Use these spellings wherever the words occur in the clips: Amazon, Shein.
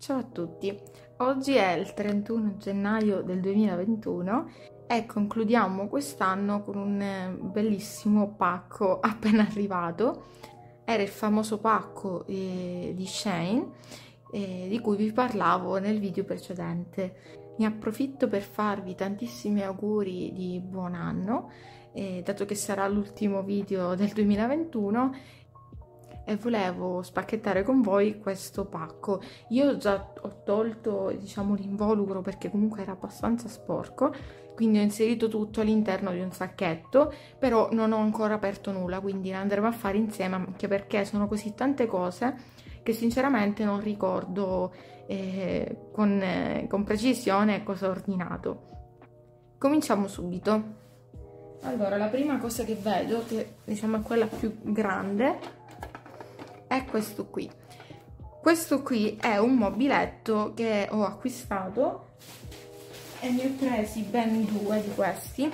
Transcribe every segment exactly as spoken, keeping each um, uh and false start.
Ciao a tutti, oggi è il trentuno gennaio del duemilaventuno e concludiamo quest'anno con un bellissimo pacco appena arrivato. Era il famoso pacco eh, di Shein eh, di cui vi parlavo nel video precedente. Ne approfitto per farvi tantissimi auguri di buon anno, eh, dato che sarà l'ultimo video del duemilaventuno, e volevo spacchettare con voi questo pacco. Io già ho tolto, diciamo, l'involucro perché comunque era abbastanza sporco, quindi ho inserito tutto all'interno di un sacchetto, però non ho ancora aperto nulla, quindi andremo a fare insieme, anche perché sono così tante cose che sinceramente non ricordo eh, con, eh, con precisione cosa ho ordinato. Cominciamo subito. Allora, la prima cosa che vedo, che diciamo è quella più grande, è questo qui. Questo qui è un mobiletto che ho acquistato e ne ho presi ben due di questi.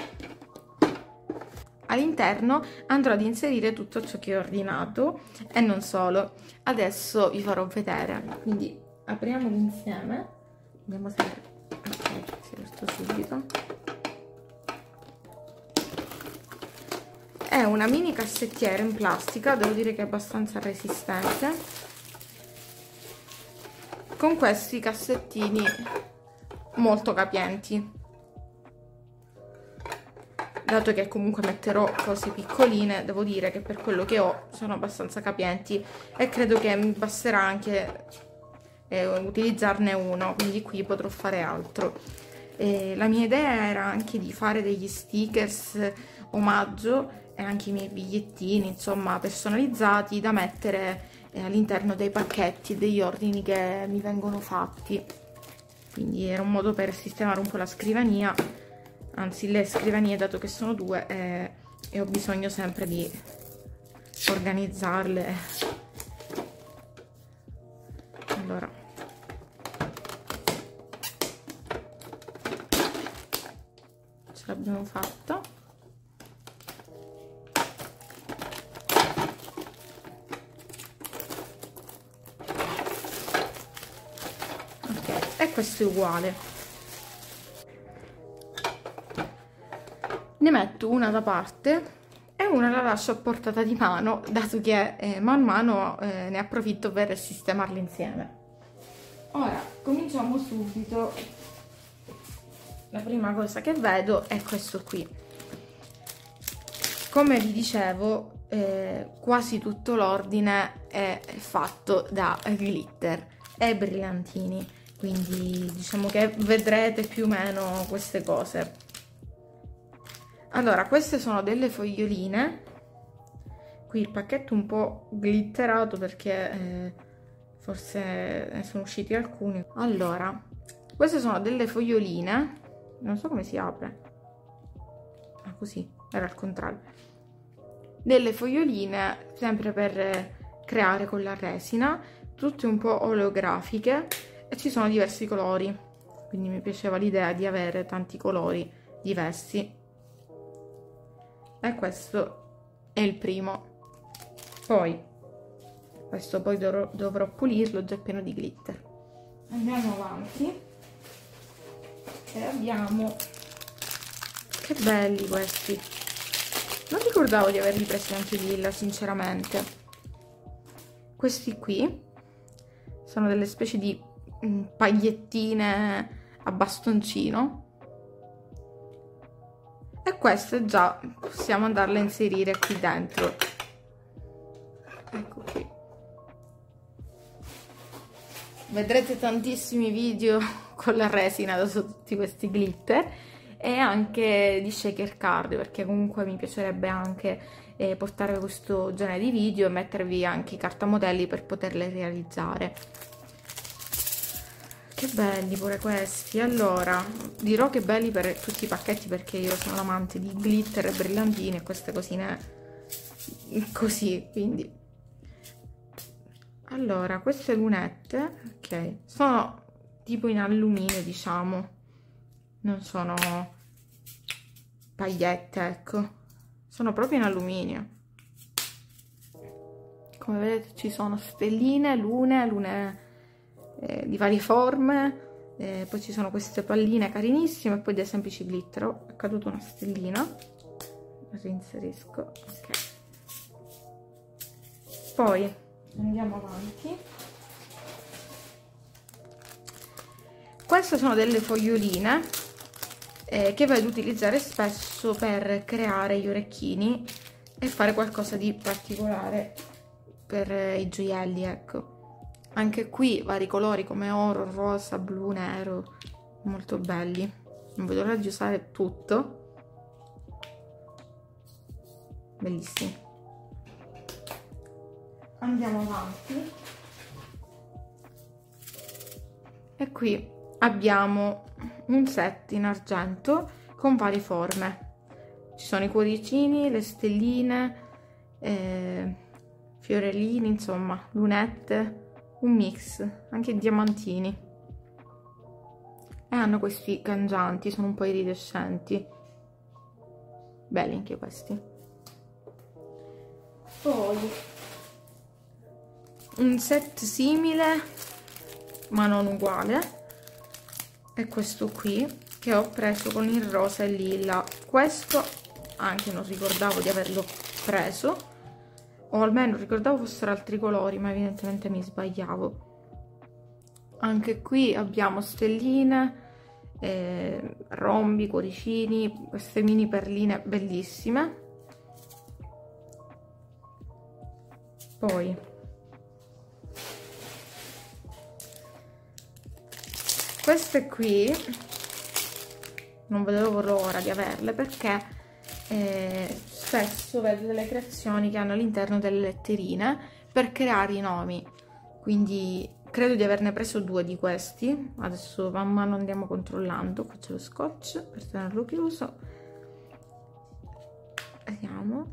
All'interno andrò ad inserire tutto ciò che ho ordinato e non solo. Adesso vi farò vedere. Quindi apriamoli insieme. Vediamo se cerco subito. È una mini cassettiera in plastica, devo dire che è abbastanza resistente, con questi cassettini molto capienti, dato che comunque metterò cose piccoline. Devo dire che per quello che ho sono abbastanza capienti e credo che mi basterà anche eh, utilizzarne uno, quindi qui potrò fare altro. Eh, la mia idea era anche di fare degli stickers omaggio e anche i miei bigliettini, insomma, personalizzati, da mettere eh, all'interno dei pacchetti, degli ordini che mi vengono fatti. Quindi era un modo per sistemare un po' la scrivania, anzi le scrivanie, dato che sono due eh, e ho bisogno sempre di organizzarle. Allora, ce l'abbiamo fatta. E questo è uguale, ne metto una da parte e una la lascio a portata di mano, dato che eh, man mano eh, ne approfitto per sistemarle insieme. Ora cominciamo subito. La prima cosa che vedo è questo qui. Come vi dicevo, eh, quasi tutto l'ordine è fatto da glitter e brillantini, quindi diciamo che vedrete più o meno queste cose. Allora, queste sono delle foglioline. Qui il pacchetto un po' glitterato perché eh, forse ne sono usciti alcuni. Allora, queste sono delle foglioline, non so come si apre. Ah, così, era al contrario. Delle foglioline sempre per creare con la resina, tutte un po' oleografiche, e ci sono diversi colori, quindi mi piaceva l'idea di avere tanti colori diversi. E questo è il primo. Poi questo poi dovrò, dovrò pulirlo, già pieno di glitter. Andiamo avanti e abbiamo, che belli questi, non ricordavo di averli presi anche lì, sinceramente. Questi qui sono delle specie di pagliettine a bastoncino, e queste già possiamo andarle a inserire qui dentro. Ecco qui. Vedrete tantissimi video con la resina da tutti questi glitter e anche di shaker card, perché comunque mi piacerebbe anche eh, portare questo genere di video e mettervi anche cartamodelli per poterle realizzare. Che belli pure questi. Allora, dirò che belli per tutti i pacchetti, perché io sono l'amante di glitter e brillantini e queste cosine così, quindi. Allora, queste lunette, ok, sono tipo in alluminio, diciamo, non sono pagliette, ecco, sono proprio in alluminio. Come vedete ci sono stelline, lune, lune eh, di varie forme, eh, poi ci sono queste palline carinissime e poi dei semplici glitter. Oh, è caduta una stellina, reinserisco, ok. Poi andiamo avanti. Queste sono delle foglioline eh, che vado ad utilizzare spesso per creare gli orecchini e fare qualcosa di particolare per eh, i gioielli, ecco. Anche qui vari colori come oro, rosa, blu, nero, molto belli. Non vedo l'ora di usare tutto. Bellissimi. Andiamo avanti. E qui abbiamo un set in argento con varie forme. Ci sono i cuoricini, le stelline, eh, fiorellini, insomma, lunette. Un mix, anche i diamantini, e hanno questi cangianti, sono un po' iridescenti, belli anche questi. Poi un set simile ma non uguale è questo qui che ho preso con il rosa e il lilla. Questo anche non ricordavo di averlo preso, o almeno ricordavo fossero altri colori, ma evidentemente mi sbagliavo. Anche qui abbiamo stelline, eh, rombi, cuoricini, queste mini perline bellissime. Poi queste qui non vedevo l'ora di averle, perché Eh, spesso vedo delle creazioni che hanno all'interno delle letterine per creare i nomi, quindi credo di averne preso due di questi. Adesso man mano andiamo controllando. Qua c'è lo scotch per tenerlo chiuso, vediamo.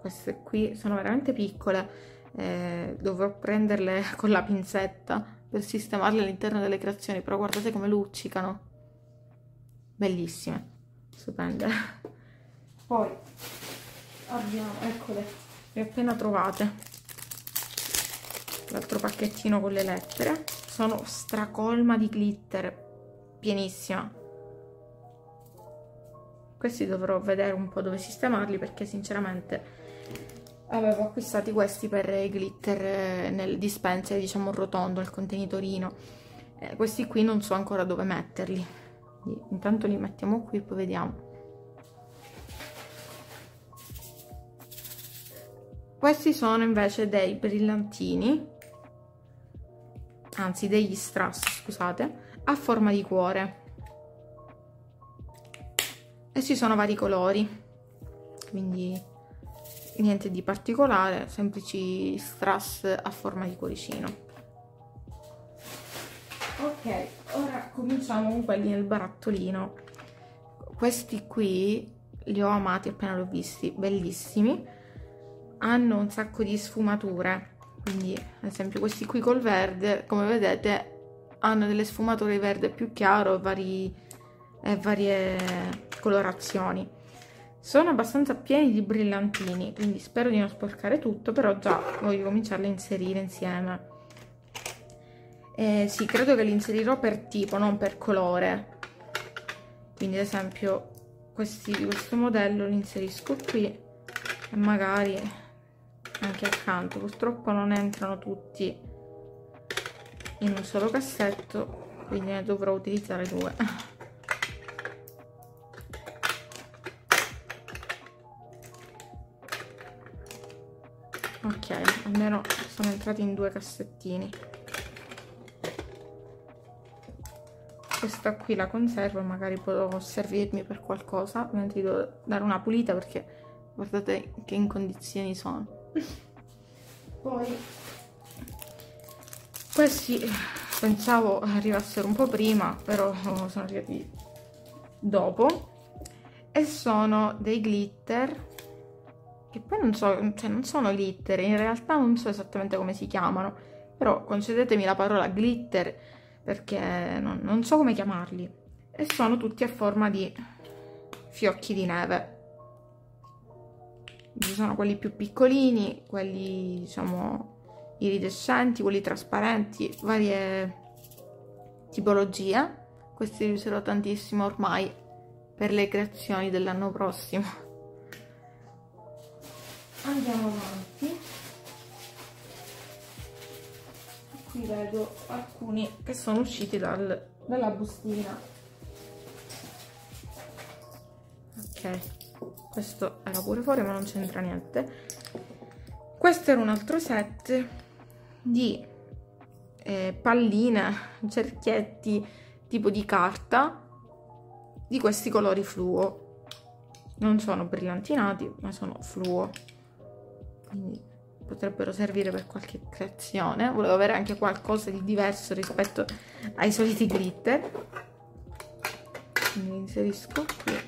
Queste qui sono veramente piccole, eh, dovrò prenderle con la pinzetta per sistemarle all'interno delle creazioni, però guardate come luccicano, bellissime, stupende. Poi abbiamo, eccole, le ho appena trovate, l'altro pacchettino con le lettere. Sono stracolma di glitter, pienissima. Questi dovrò vedere un po' dove sistemarli, perché sinceramente avevo acquistati questi per i glitter nel dispenser, diciamo rotondo, il contenitorino. Eh, questi qui non so ancora dove metterli. Quindi, intanto li mettiamo qui, poi vediamo. Questi sono invece dei brillantini, anzi degli strass, scusate, a forma di cuore. E ci sono vari colori, quindi niente di particolare, semplici strass a forma di cuoricino. Ok, ora cominciamo con quelli nel barattolino. Questi qui li ho amati appena li ho visti, bellissimi. Hanno un sacco di sfumature, quindi ad esempio questi qui col verde, come vedete, hanno delle sfumature di verde più chiaro e vari, eh, varie colorazioni. Sono abbastanza pieni di brillantini, quindi spero di non sporcare tutto, però già voglio cominciarli a inserire insieme. Eh, sì, credo che li inserirò per tipo, non per colore, quindi ad esempio questi, questo modello li inserisco qui e magari anche accanto. Purtroppo non entrano tutti in un solo cassetto, quindi ne dovrò utilizzare due. Ok, almeno sono entrati in due cassettini. Questa qui la conservo e magari può servirmi per qualcosa. Ovviamente devo dare una pulita, perché guardate che in condizioni sono. Poi questi pensavo arrivassero un po' prima, però sono arrivati dopo, e sono dei glitter che poi non so, cioè non sono glitter in realtà, non so esattamente come si chiamano, però concedetemi la parola glitter perché non, non so come chiamarli, e sono tutti a forma di fiocchi di neve. Ci sono quelli più piccolini, quelli diciamo iridescenti, quelli trasparenti, varie tipologie. Questi li userò tantissimo ormai per le creazioni dell'anno prossimo. Andiamo avanti. Qui vedo alcuni che sono usciti dal, dalla bustina. Ok, questo era pure fuori ma non c'entra niente. Questo era un altro set di eh, palline, cerchietti tipo di carta di questi colori fluo, non sono brillantinati ma sono fluo, quindi potrebbero servire per qualche creazione. Volevo avere anche qualcosa di diverso rispetto ai soliti glitter, quindi inserisco qui.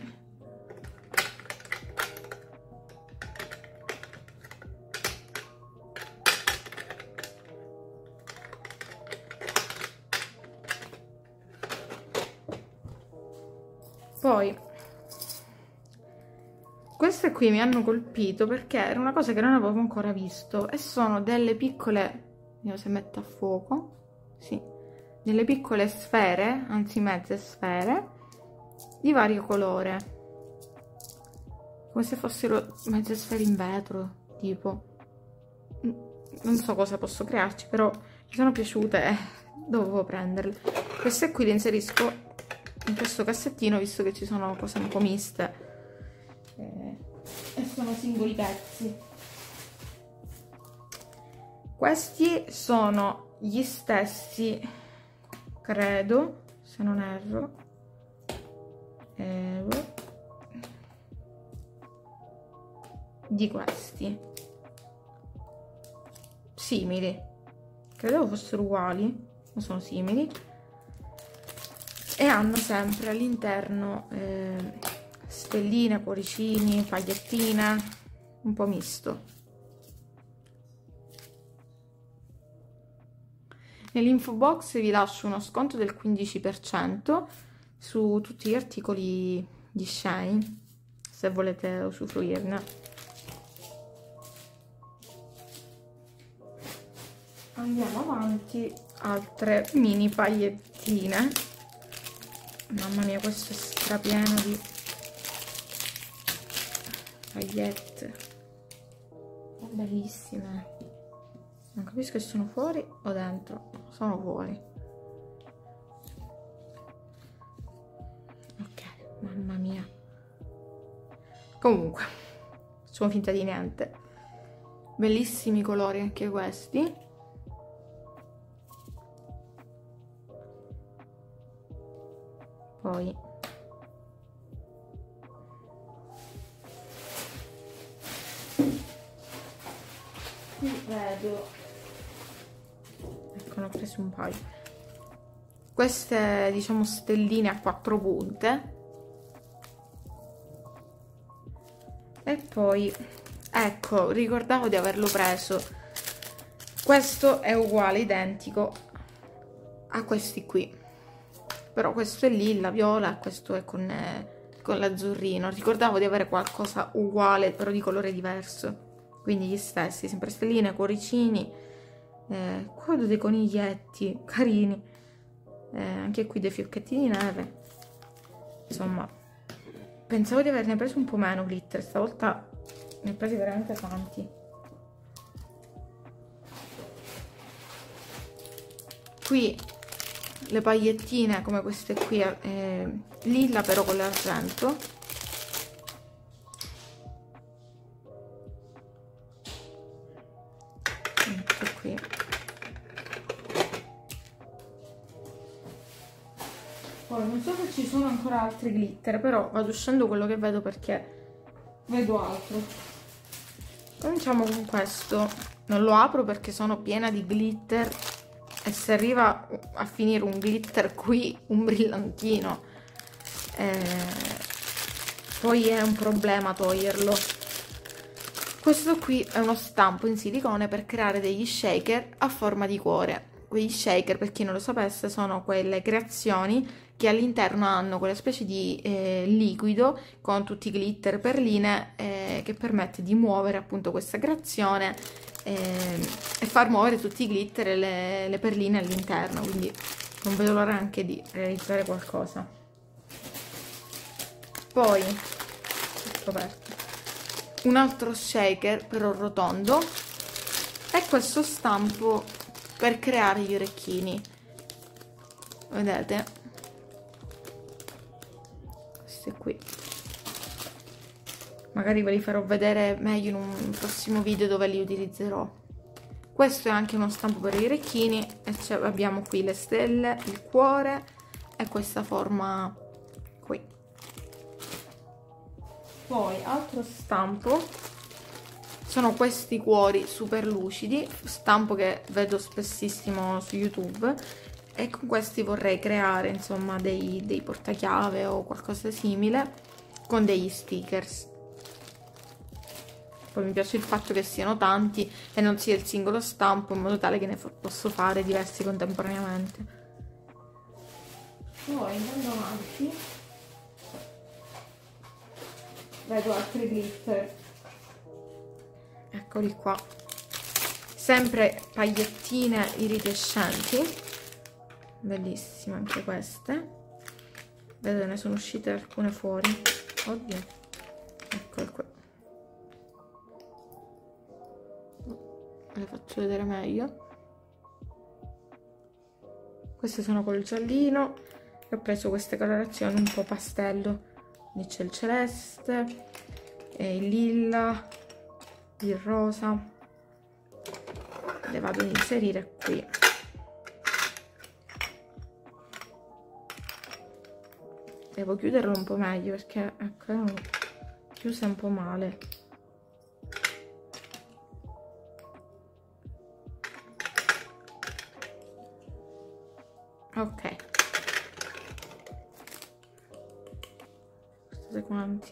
Poi, queste qui mi hanno colpito perché era una cosa che non avevo ancora visto, e sono delle piccole, vediamo se metto a fuoco, sì, delle piccole sfere, anzi mezze sfere, di vario colore, come se fossero mezze sfere in vetro, tipo, non so cosa posso crearci, però mi sono piaciute e dovevo prenderle. Queste qui le inserisco in questo cassettino, visto che ci sono cose un po' miste eh, e sono singoli pezzi. Questi sono gli stessi, credo, se non erro, eh, di questi, simili, credevo fossero uguali ma sono simili, e hanno sempre all'interno eh, stelline, cuoricini, pagliettine, un po' misto. Nell'info box vi lascio uno sconto del quindici per cento su tutti gli articoli di Shein, se volete usufruirne. Andiamo avanti, altre mini pagliettine. Mamma mia, questo è strapieno di pagliette, bellissime. Non capisco se sono fuori o dentro, sono fuori. Ok, mamma mia. Comunque, facciamo finta di niente. Bellissimi colori anche questi. Poi qui vedo, ecco, ne ho preso un paio, queste diciamo stelline a quattro punte, e poi ecco, ricordavo di averlo preso, questo è uguale, identico a questi qui, però questo è lilla, viola, e questo è con, eh, con l'azzurrino. Ricordavo di avere qualcosa uguale, però di colore diverso. Quindi gli stessi, sempre stelline, cuoricini, eh, qua vedo dei coniglietti carini, eh, anche qui dei fiocchetti di neve. Insomma, pensavo di averne preso un po' meno glitter, stavolta ne ho presi veramente tanti. Qui le pagliettine come queste qui, eh, lilla però con l'argento, ecco qui. Poi non so se ci sono ancora altri glitter, però vado uscendo quello che vedo perché vedo altro. Cominciamo con questo, non lo apro perché sono piena di glitter. E se arriva a finire un glitter qui, un brillantino, eh, poi è un problema toglierlo. Questo qui è uno stampo in silicone per creare degli shaker a forma di cuore. Quegli shaker, per chi non lo sapesse, sono quelle creazioni che all'interno hanno quella specie di eh, liquido con tutti i glitter, perline, eh, che permette di muovere appunto questa creazione e, e far muovere tutti i glitter e le, le perline all'interno, quindi non vedo l'ora anche di realizzare qualcosa. Poi ho scoperto un altro shaker però rotondo e questo stampo per creare gli orecchini, vedete, questi qui magari ve li farò vedere meglio in un prossimo video dove li utilizzerò. Questo è anche uno stampo per gli orecchini e abbiamo qui le stelle, il cuore e questa forma qui. Poi altro stampo sono questi cuori super lucidi, stampo che vedo spessissimo su YouTube, e con questi vorrei creare insomma dei, dei portachiave o qualcosa simile con degli stickers. Poi mi piace il fatto che siano tanti e non sia il singolo stampo, in modo tale che ne posso fare diversi contemporaneamente. Poi andando avanti vedo altri glitter, eccoli qua, sempre pagliettine iridescenti, bellissime anche queste, vedo ne sono uscite alcune fuori, oddio, eccole qua. Le faccio vedere meglio. Queste sono col giallino e ho preso queste colorazioni un po' pastello, quindi c'è il celeste, il lilla, il rosa, le vado ad inserire qui. Devo chiuderlo un po' meglio perché ecco, erano chiuse un po' male. Ok, questi quanti.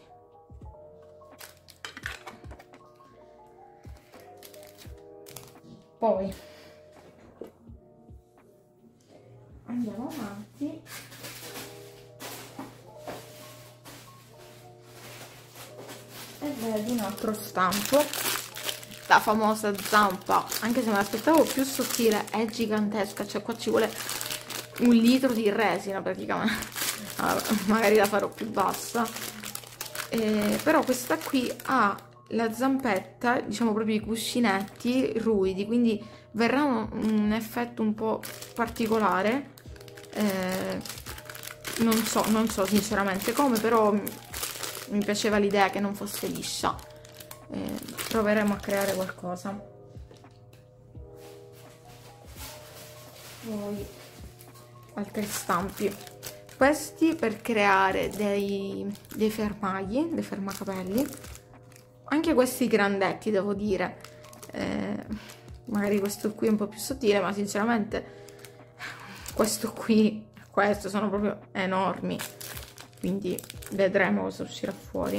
Poi andiamo avanti. E vedo un altro stampo, la famosa zampa, anche se me l'aspettavo più sottile, è gigantesca, cioè qua ci vuole un litro di resina praticamente. Allora, magari la farò più bassa, eh, però questa qui ha la zampetta, diciamo proprio i cuscinetti ruidi, quindi verrà un, un effetto un po' particolare, eh, non so, non so sinceramente come, però mi piaceva l'idea che non fosse liscia, eh, proveremo a creare qualcosa. Poi altri stampi, questi per creare dei, dei fermagli, dei fermacapelli, anche questi grandetti devo dire, eh, magari questo qui è un po' più sottile, ma sinceramente questo qui, questo sono proprio enormi, quindi vedremo cosa uscirà fuori.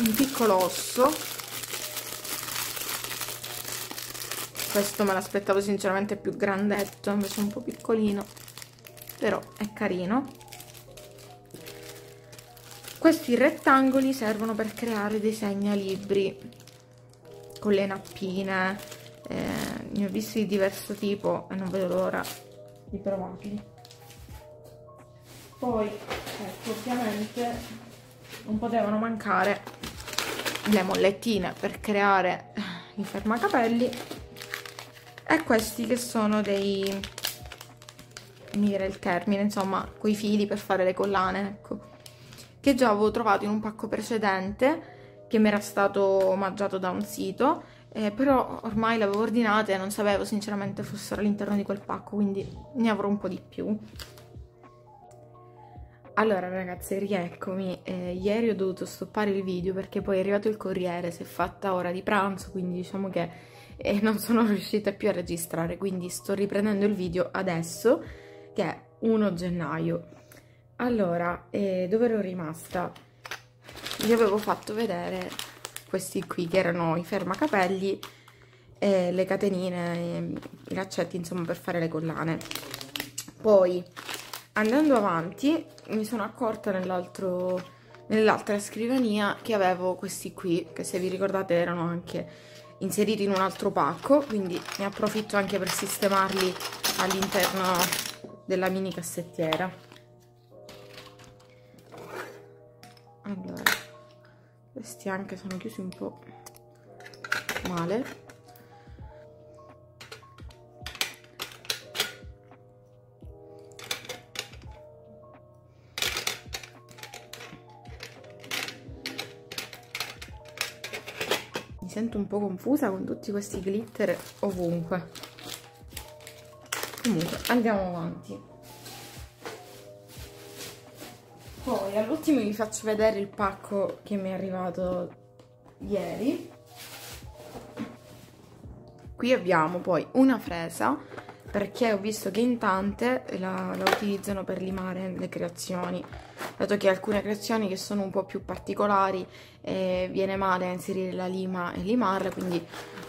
Un piccolo osso, questo me l'aspettavo sinceramente più grandetto, invece un po' piccolino, però è carino. Questi rettangoli servono per creare dei segnalibri con le nappine, eh, ne ho visti di diverso tipo e non vedo l'ora di provarli. Poi ecco, ovviamente non potevano mancare le mollettine per creare i fermacapelli. E questi che sono dei, mi viene il termine, insomma, quei fili per fare le collane, ecco, che già avevo trovato in un pacco precedente che mi era stato omaggiato da un sito, eh, però ormai l'avevo ordinata e non sapevo sinceramente fossero all'interno di quel pacco, quindi ne avrò un po' di più. Allora ragazzi, rieccomi, eh, ieri ho dovuto stoppare il video perché poi è arrivato il corriere, si è fatta ora di pranzo, quindi diciamo che e non sono riuscita più a registrare, quindi sto riprendendo il video adesso che è primo gennaio. Allora, eh, dove ero rimasta? Vi avevo fatto vedere questi qui che erano i fermacapelli e le catenine, i laccetti insomma per fare le collane. Poi andando avanti mi sono accorta nell'altro nell'altra scrivania che avevo questi qui, che se vi ricordate erano anche inseriti in un altro pacco, quindi ne approfitto anche per sistemarli all'interno della mini cassettiera. Allora, questi anche sono chiusi un po' male. Mi sento un po' confusa con tutti questi glitter ovunque. Comunque, andiamo avanti. Poi all'ultimo vi faccio vedere il pacco che mi è arrivato ieri. Qui abbiamo poi una fresa, perché ho visto che in tante la, la utilizzano per limare le creazioni, dato che alcune creazioni che sono un po' più particolari eh, viene male a inserire la lima e limarla, quindi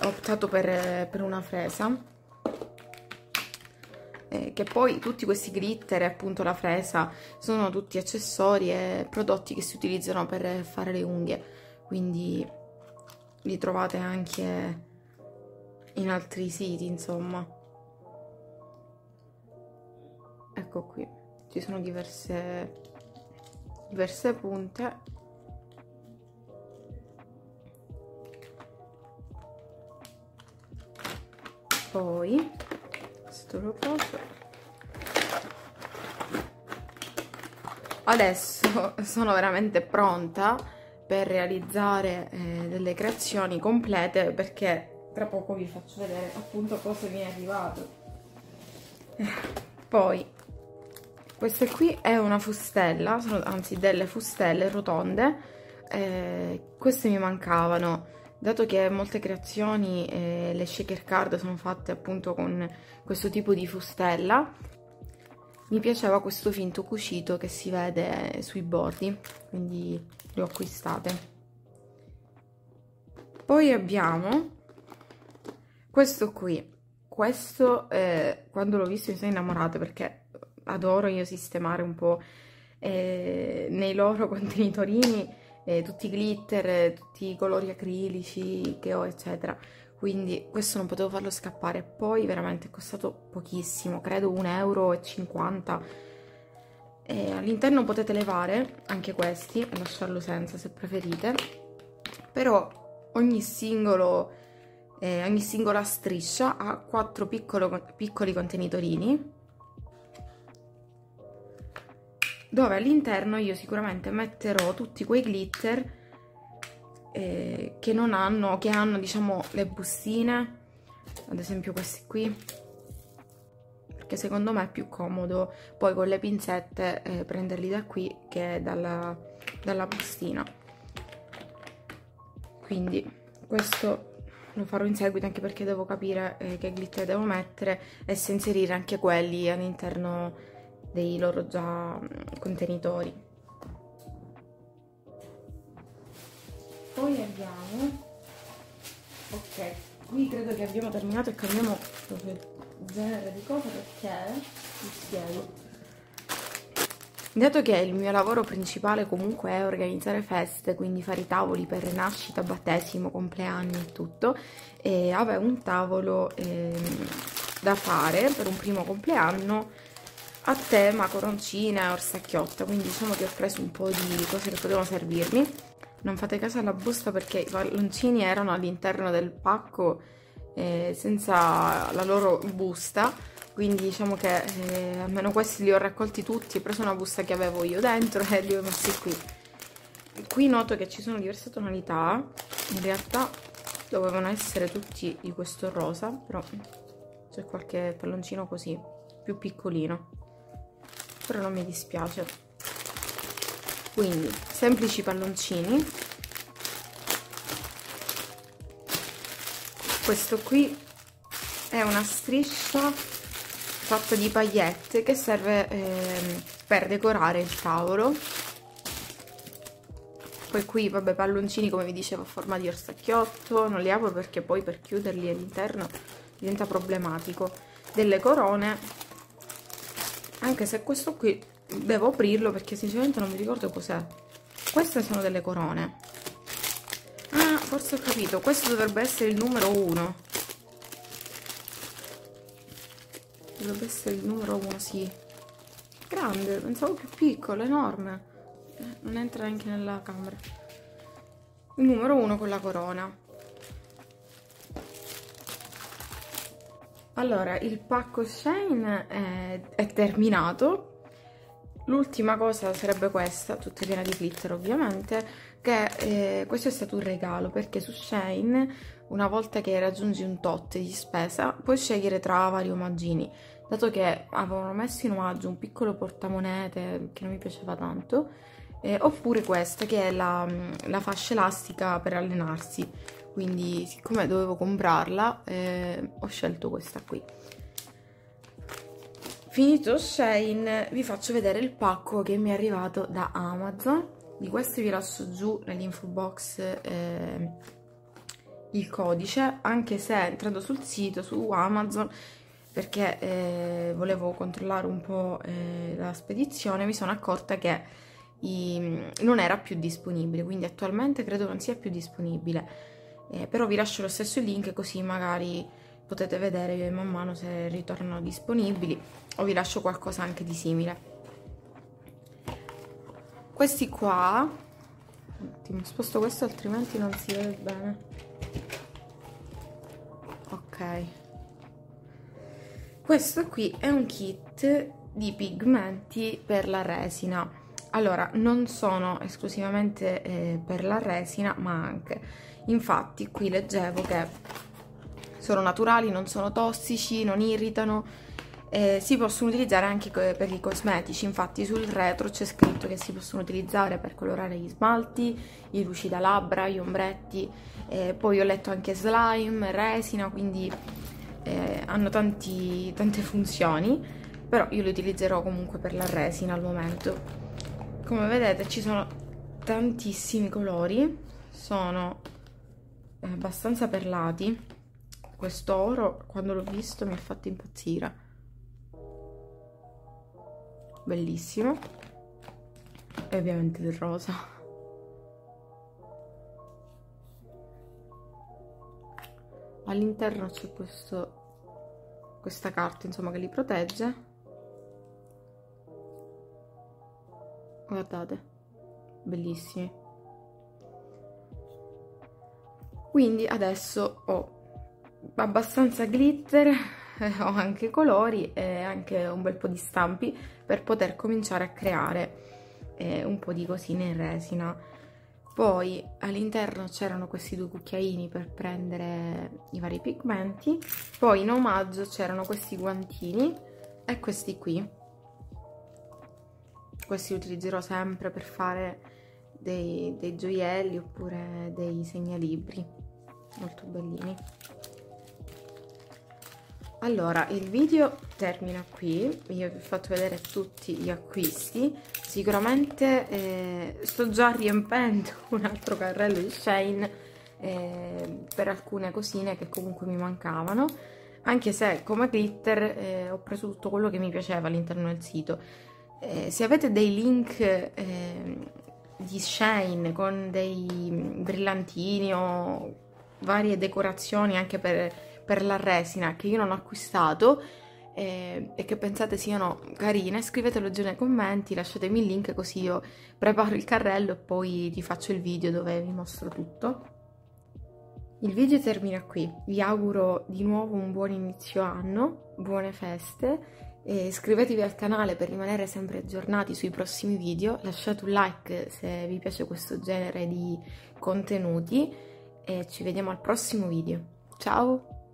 ho optato per, per una fresa, eh, che poi tutti questi glitter e appunto la fresa sono tutti accessori e prodotti che si utilizzano per fare le unghie, quindi li trovate anche in altri siti, insomma. Ecco qui, ci sono diverse... diverse punte, poi questo lo posso. Adesso sono veramente pronta per realizzare eh, delle creazioni complete, perché tra poco vi faccio vedere appunto cosa mi è arrivato. Poi questa qui è una fustella, sono, anzi delle fustelle rotonde, eh, queste mi mancavano, dato che molte creazioni, eh, le shaker card sono fatte appunto con questo tipo di fustella. Mi piaceva questo finto cucito che si vede sui bordi, quindi le ho acquistate. Poi abbiamo questo qui, questo eh, quando l'ho visto mi sono innamorata, perché adoro io sistemare un po' eh, nei loro contenitorini eh, tutti i glitter, eh, tutti i colori acrilici che ho eccetera, quindi questo non potevo farlo scappare. Poi veramente è costato pochissimo, credo un euro e cinquanta, eh, all'interno potete levare anche questi e lasciarlo senza se preferite, però ogni singolo eh, ogni singola striscia ha quattro piccolo, piccoli contenitorini, dove all'interno io sicuramente metterò tutti quei glitter eh, che non hanno, che hanno diciamo le bustine, ad esempio questi qui, perché secondo me è più comodo poi con le pinzette eh, prenderli da qui che dalla, dalla bustina. Quindi questo lo farò in seguito, anche perché devo capire eh, che glitter devo mettere e se inserire anche quelli all'interno dei loro già contenitori. Poi abbiamo, ok, qui credo che abbiamo terminato e cambiamo proprio genere di cosa, perché vi spiego. Dato che il mio lavoro principale comunque è organizzare feste, quindi fare i tavoli per nascita, battesimo, compleanni e tutto, e avevo un tavolo eh, da fare per un primo compleanno a tema coroncina e orsacchiotta, quindi diciamo che ho preso un po' di cose che potevano servirmi. Non fate caso alla busta, perché i palloncini erano all'interno del pacco eh, senza la loro busta, quindi diciamo che eh, almeno questi li ho raccolti tutti, ho preso una busta che avevo io dentro e li ho messi qui. Qui noto che ci sono diverse tonalità, in realtà dovevano essere tutti di questo rosa, però c'è qualche palloncino così, più piccolino, però non mi dispiace. Quindi semplici palloncini, questo qui è una striscia fatta di pagliette che serve eh, per decorare il tavolo. Poi qui vabbè, palloncini come vi dicevo a forma di orsacchiotto, non li apro perché poi per chiuderli all'interno diventa problematico. Delle corone, anche se questo qui devo aprirlo perché sinceramente non mi ricordo cos'è. Queste sono delle corone. Ah, forse ho capito. Questo dovrebbe essere il numero uno. Dovrebbe essere il numero uno, sì. Grande, pensavo più piccolo, enorme. Eh, non entra neanche nella camera. Il numero uno con la corona. Allora, il pacco Shein è, è terminato. L'ultima cosa sarebbe questa, tutta piena di glitter ovviamente, che eh, questo è stato un regalo, perché su Shein, una volta che raggiungi un tot di spesa, puoi scegliere tra vari omaggini. Dato che avevano messo in omaggio un piccolo portamonete che non mi piaceva tanto, eh, oppure questa che è la, la fascia elastica per allenarsi. Quindi siccome dovevo comprarla, eh, ho scelto questa qui. Finito Shein, vi faccio vedere il pacco che mi è arrivato da Amazon. Di questo vi lascio giù nell'info box eh, il codice, anche se entrando sul sito, su Amazon, perché eh, volevo controllare un po' eh, la spedizione, mi sono accorta che i, non era più disponibile, quindi attualmente credo non sia più disponibile. Eh, però vi lascio lo stesso link, così magari potete vedere man mano se ritornano disponibili, o vi lascio qualcosa anche di simile. Questi qua, un attimo, sposto questo altrimenti non si vede bene. Ok, questo qui è un kit di pigmenti per la resina. Allora, non sono esclusivamente eh, per la resina, ma anche, infatti qui leggevo che sono naturali, non sono tossici, non irritano, eh, si possono utilizzare anche per i cosmetici. Infatti sul retro c'è scritto che si possono utilizzare per colorare gli smalti, i lucidalabbra, gli ombretti, eh, poi ho letto anche slime, resina, quindi eh, hanno tanti, tante funzioni, però io li utilizzerò comunque per la resina al momento. Come vedete ci sono tantissimi colori, sono abbastanza perlati. Questo oro, quando l'ho visto, mi ha fatto impazzire. Bellissimo. E ovviamente il rosa. All'interno c'è questo, questa carta, insomma, che li protegge. Guardate, bellissimi. Quindi adesso ho abbastanza glitter, ho anche colori e anche un bel po' di stampi per poter cominciare a creare eh, un po' di cosine in resina. Poi all'interno c'erano questi due cucchiaini per prendere i vari pigmenti, poi in omaggio c'erano questi guantini e questi qui. Questi li utilizzerò sempre per fare dei, dei gioielli oppure dei segnalibri molto bellini. Allora, il video termina qui, io vi ho fatto vedere tutti gli acquisti. Sicuramente eh, sto già riempendo un altro carrello di Shein eh, per alcune cosine che comunque mi mancavano, anche se come glitter eh, ho preso tutto quello che mi piaceva all'interno del sito. Eh, se avete dei link eh, di Shein con dei brillantini o varie decorazioni anche per... per la resina che io non ho acquistato eh, e che pensate siano carine, scrivetelo giù nei commenti, lasciatemi il link così io preparo il carrello e poi vi faccio il video dove vi mostro tutto. Il video termina qui, vi auguro di nuovo un buon inizio anno, buone feste, e iscrivetevi al canale per rimanere sempre aggiornati sui prossimi video, lasciate un like se vi piace questo genere di contenuti e ci vediamo al prossimo video. Ciao!